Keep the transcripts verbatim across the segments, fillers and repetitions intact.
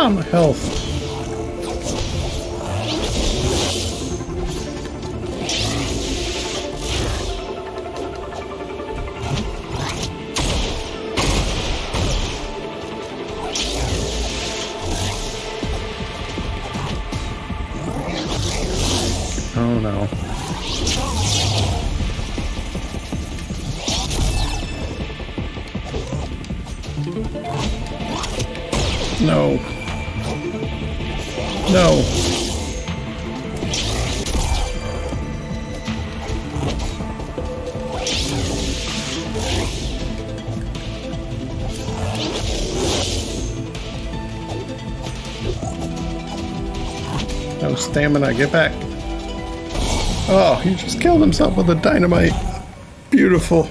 Ah, my health. Oh no. No. No. No stamina, get back. Oh, he just killed himself with a dynamite. Beautiful.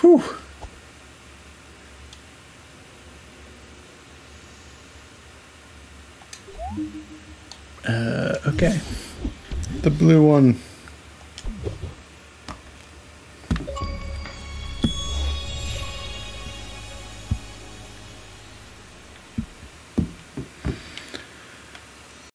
Whew. Uh, okay. The blue one.